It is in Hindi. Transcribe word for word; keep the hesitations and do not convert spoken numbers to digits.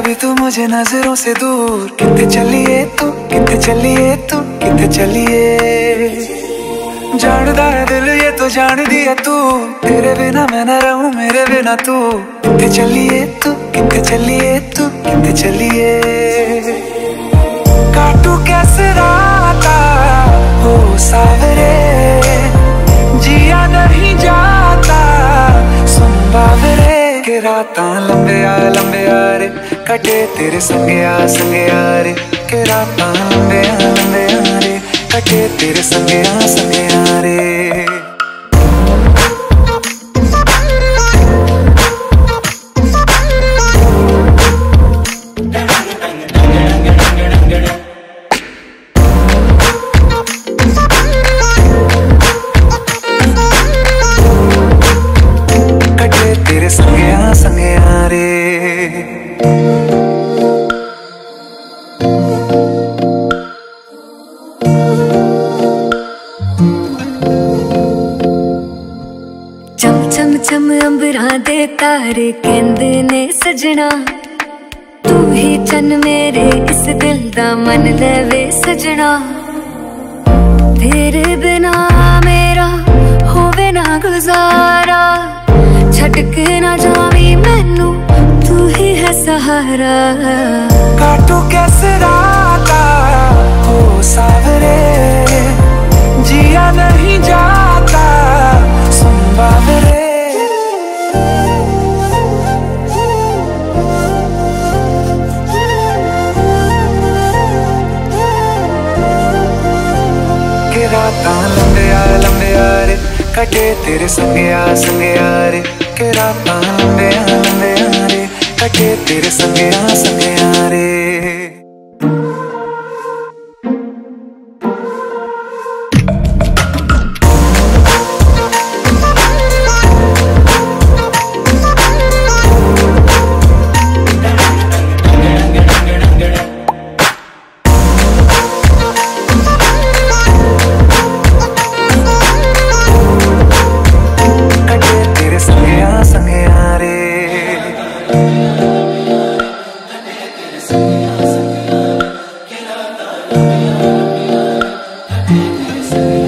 अभी तू मुझे नजरों से दूर। कितने चलिए तू कितने चलिए तू कितने चलिए। जानदा है दिल ये तो जान दिया तू, तेरे बिना मैं न रहूं मेरे बिना तू। कितने चलिए तू कितने चलिए तू कितने चलिए। काटू कैसे राता हो सावरे, जिया नहीं जाता सुन बावरे। के राता लंबे आ लंबे आ रे, कटे तेरे संगे आ संगे आ रे। के राता लंबे आ लंबे आ रे, कटे तेरे संगे आ संगे आ रे। तारे कहंदे ने सजना, तू ही चन मेरे इस दिल दा मन लेवे सजना। तेरे बिना मेरा होवे ना गुजारा, छटक ना जावी मैनू तू ही है सहारा। काटू कैसे राता हो सावरे, जिया नहीं जाता सुन बावरे। लंबे आ लंबे आ रे, कटे तेरे संगे आ संगे आ रे। के राता लंबे आ लंबे आ रे, कटे तेरे संगे आ संगे आ रे। Say